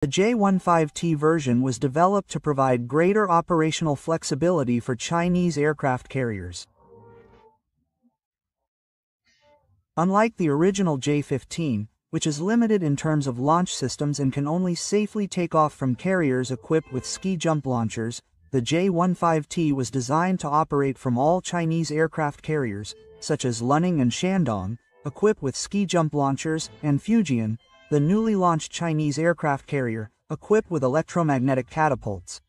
The J-15T version was developed to provide greater operational flexibility for Chinese aircraft carriers. Unlike the original J-15, which is limited in terms of launch systems and can only safely take off from carriers equipped with ski jump launchers, the J-15T was designed to operate from all Chinese aircraft carriers, such as Liaoning and Shandong, equipped with ski jump launchers, and Fujian, the newly launched Chinese aircraft carrier, equipped with electromagnetic catapults.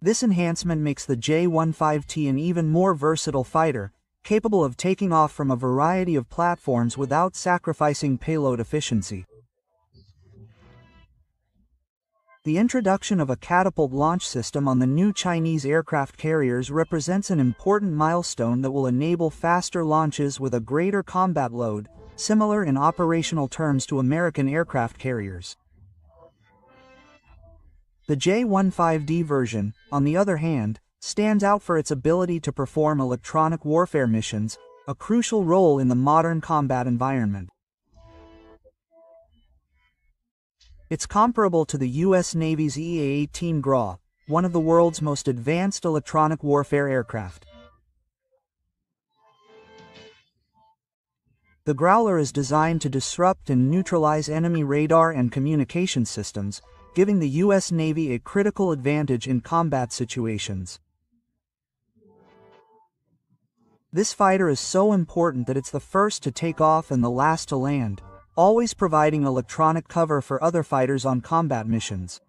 This enhancement makes the J-15T an even more versatile fighter, capable of taking off from a variety of platforms without sacrificing payload efficiency. The introduction of a catapult launch system on the new Chinese aircraft carriers represents an important milestone that will enable faster launches with a greater combat load, similar in operational terms to American aircraft carriers. The J-15D version, on the other hand, stands out for its ability to perform electronic warfare missions, a crucial role in the modern combat environment. It's comparable to the U.S. Navy's EA-18G, one of the world's most advanced electronic warfare aircraft. The Growler is designed to disrupt and neutralize enemy radar and communication systems, giving the U.S. Navy a critical advantage in combat situations. This fighter is so important that it's the first to take off and the last to land, always providing electronic cover for other fighters on combat missions.